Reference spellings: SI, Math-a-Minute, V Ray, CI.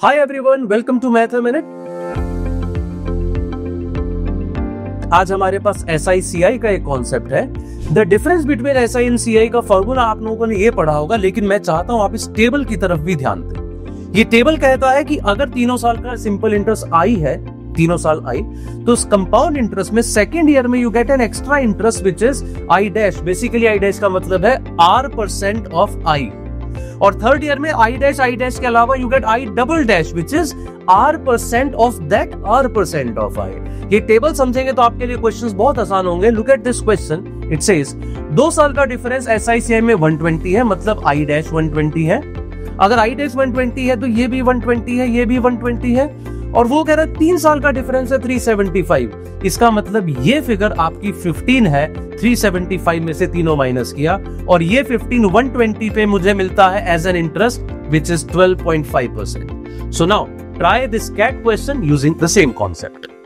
Hi everyone, welcome to Math Minute. आज हमारे पास SI CI का एक कॉन्सेप्ट है. The difference between SI and CI का फॉर्मूला आप लोगों ने ये पढ़ा होगा, लेकिन मैं चाहता हूँ आप इस टेबल की तरफ भी ध्यान दें. ये टेबल कहता है कि अगर तीनों साल का सिंपल इंटरेस्ट आई है, तीनों साल आई, तो उस कंपाउंड इंटरेस्ट में सेकेंड ईयर में you get an extra interest which is I dash. Basically I dash का मतलब है R% ऑफ आई. और थर्ड ईयर में आई डैश के अलावा you get I double dash which is R% of that R% of I. ये table समझेंगे तो आपके लिए क्वेश्चंस बहुत आसान होंगे. Look at this question, it says 2 साल का डिफरेंस SI CI में 120 है, मतलब आई डैश 120 है. अगर आई डैश 120 है तो ये भी 120 है, ये भी 120 है. और वो कह रहा है 3 साल का डिफरेंस है 375. इसका मतलब ये फिगर आपकी 15 है. 375 में से तीनों माइनस किया और ये 15 120 पे मुझे मिलता है as an interest which is 12.5%. So now try this cat question using the same concept.